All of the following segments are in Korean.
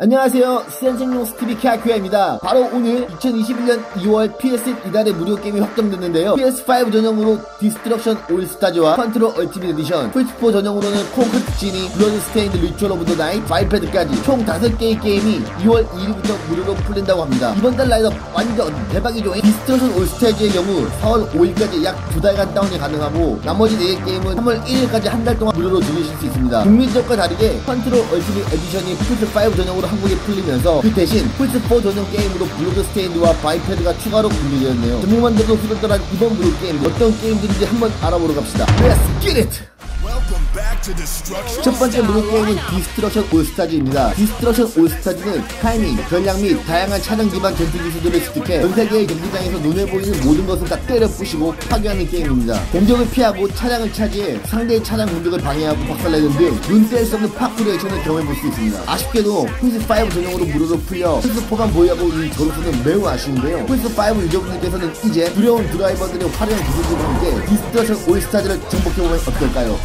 안녕하세요, 쎈축용쓰TV 케아큐아입니다. 바로 오늘 2021년 2월 PSN 이달의 무료 게임이 확정됐는데요. PS5 전용으로 디스트럭션 올스타즈와 컨트롤 얼티밋 에디션, 플스4 전용으로는 콘크리트 지니, 블러드 스테인드 리추얼 오브 더 나이트, 바이패드까지 총 5개의 게임이 2월 2일부터 무료로 풀린다고 합니다. 이번 달 라인업 완전 대박이죠. 디스트럭션 올스타즈의 경우 4월 5일까지 약 2달간 다운이 가능하고, 나머지 4개 게임은 3월 1일까지 한 달 동안 무료로 즐기실 수 있습니다. 북미적과 다르게 컨트롤 얼티밋 에디션이 플스5 전용으로 한국에 풀리면서 그 대신 플스4 전용 게임으로 블러드 스테인드와 바이패드가 추가로 공개되었네요. 제목만 들어도 후덜덜한 이번 무료 게임, 어떤 게임들인지 한번 알아보러 갑시다. Let's get it! 첫 번째 무료 게임은 디스트럭션 올스타즈입니다. 디스트럭션 올스타즈는 타이밍, 전략 및 다양한 차량 기반 전투 기술들을 습득해 전 세계의 경기장에서 눈에 보이는 모든 것을 다 때려 부시고 파괴하는 게임입니다. 공격을 피하고 차량을 차지해 상대의 차량 공격을 방해하고 박살내는 등 눈 뗄 수 없는 파쿠르 액션을 경험해볼 수 있습니다. 아쉽게도 플스5 전용으로 무료로 풀려 플스4만 보유하고 있는 저로서는 매우 아쉬운데요. 플스5 유저분들께서는 이제 두려운 드라이버들의 화려한 기술들과 함께 디스트럭션 올스타즈를 정복해보면 어떨까요?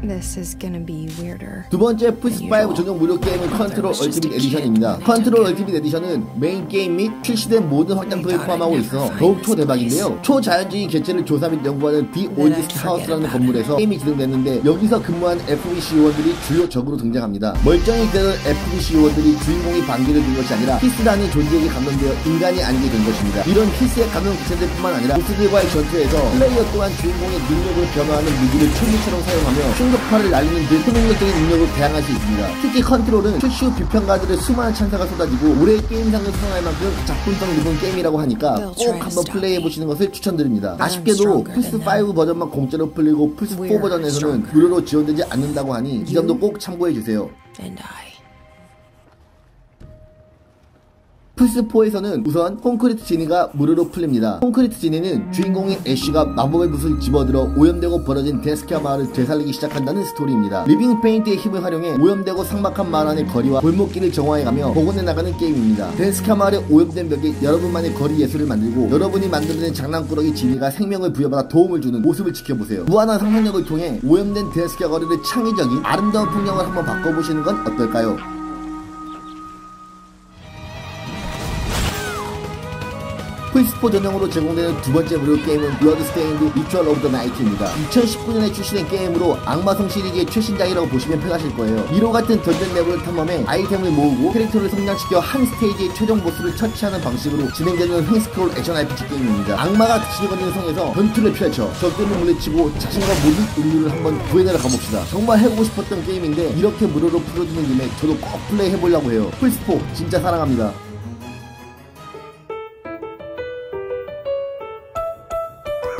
This is gonna be weirder. 두 번째 플스5 전용 무료 게임은 컨트롤 얼티밋 에디션입니다. 컨트롤 얼티밋 에디션은 메인 게임 및 출시된 모든 확장팩을 포함하고 있어 더욱 초대박인데요. 초자연적인 개체를 조사 및 연구하는 디 올디스트 하우스라는 건물에서 게임이 진행되는데, 여기서 근무한 FBC 요원들이 주요 적으로 등장합니다. 멀쩡히 그대로 FBC 요원들이 주인공이 반기를 둔 것이 아니라 히스라는 존재에게 감염되어 인간이 아니게 된 것입니다. 이런 히스에 감염 개체들 뿐만 아니라 보스들과의 전투에서 플레이어 또한 주인공의 능력으로 변화하는 무기를 총기처럼 사용하며 폭발을 날리는 등 초능력적인 능력을 대항할 수 있습니다. 특히 컨트롤은 출시 후 비평가들의 수많은 찬사가 쏟아지고 올해의 게임상을 수상할 만큼 작품성 높은 게임이라고 하니까 꼭 한번 플레이해보시는 것을 추천드립니다. 아쉽게도 플스5 버전만 공짜로 풀리고 플스4 버전에서는 무료로 지원되지 않는다고 하니 이 점도 꼭 참고해주세요. 플스4에서는 우선 콘크리트 지니가 무료로 풀립니다. 콘크리트 지니는 주인공인 애쉬가 마법의 붓을 집어들어 오염되고 벌어진 데스키아 마을을 되살리기 시작한다는 스토리입니다. 리빙 페인트의 힘을 활용해 오염되고 삭막한 마을 안의 거리와 골목길을 정화해가며 복원해 나가는 게임입니다. 데스키아 마을의 오염된 벽에 여러분만의 거리 예술을 만들고, 여러분이 만들어낸 장난꾸러기 지니가 생명을 부여받아 도움을 주는 모습을 지켜보세요. 무한한 상상력을 통해 오염된 데스키아 거리를 창의적인 아름다운 풍경을 한번 바꿔보시는 건 어떨까요? 플스4 전용으로 제공되는 두 번째 무료 게임은 블러드스테인드 리추얼 오브 더 나이트입니다. 2019년에 출시된 게임으로 악마성 시리즈의 최신작이라고 보시면 편하실 거예요. 미로 같은 던전 맵을 탐험해 아이템을 모으고 캐릭터를 성장시켜 한 스테이지의 최종 보스를 처치하는 방식으로 진행되는 횡스크롤 액션 RPG 게임입니다. 악마가 드시거리는 성에서 전투를 펼쳐 적들을 물리치고 자신과 모든 인류를 한번 구해내러 가봅시다. 정말 해보고 싶었던 게임인데 이렇게 무료로 풀어주는 김에 저도 꼭 플레이해보려고 해요. 플스4 진짜 사랑합니다.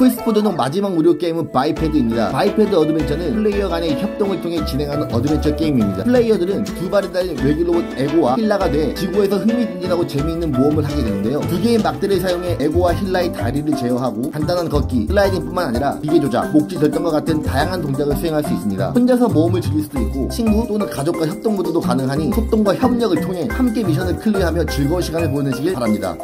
플스4 전용 마지막 무료 게임은 바이패드입니다. 바이패드 어드벤처는 플레이어 간의 협동을 통해 진행하는 어드벤처 게임입니다. 플레이어들은 두 발에 달린 외계 로봇 에고와 힐라가 돼 지구에서 흥미진진하고 재미있는 모험을 하게 되는데요. 두 개의 막대를 사용해 에고와 힐라의 다리를 제어하고 간단한 걷기, 슬라이딩뿐만 아니라 기계 조작, 목지 절단과 같은 다양한 동작을 수행할 수 있습니다. 혼자서 모험을 즐길 수도 있고 친구 또는 가족과 협동 모드도 가능하니 소통과 협력을 통해 함께 미션을 클리어하며 즐거운 시간을 보내시길 바랍니다.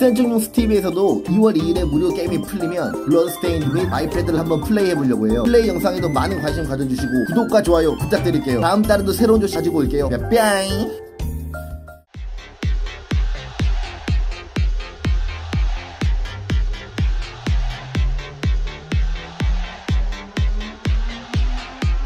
쎈축용쓰TV에서도 2월 2일에 무료 게임이 풀리면 블러드스테인드 및 바이패드를 한번 플레이해보려고 해요. 플레이 영상에도 많은 관심 가져주시고 구독과 좋아요 부탁드릴게요. 다음 달에도 새로운 조시 가지고 올게요. 뿅!